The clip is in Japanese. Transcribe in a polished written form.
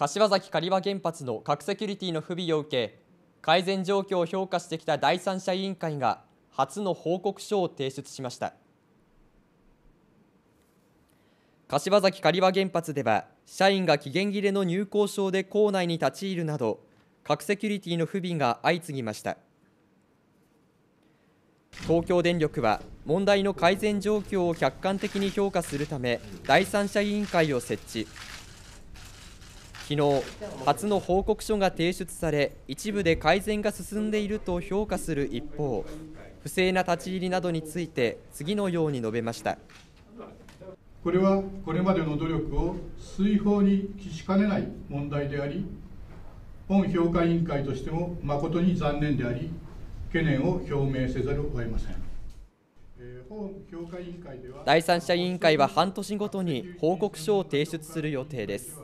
柏崎刈羽原発の核セキュリティの不備を受け、改善状況を評価してきた第三者委員会が初の報告書を提出しました。柏崎刈羽原発では、社員が期限切れの入構証で構内に立ち入るなど、核セキュリティの不備が相次ぎました。東京電力は、問題の改善状況を客観的に評価するため、第三者委員会を設置。昨日、初の報告書が提出され、一部で改善が進んでいると評価する一方、不正な立ち入りなどについて、次のように述べました。これはこれまでの努力を水泡に帰しかねない問題であり、本評価委員会としても誠に残念であり、懸念を表明せざるを得ません。本評価委員会では第三者委員会は半年ごとに報告書を提出する予定です。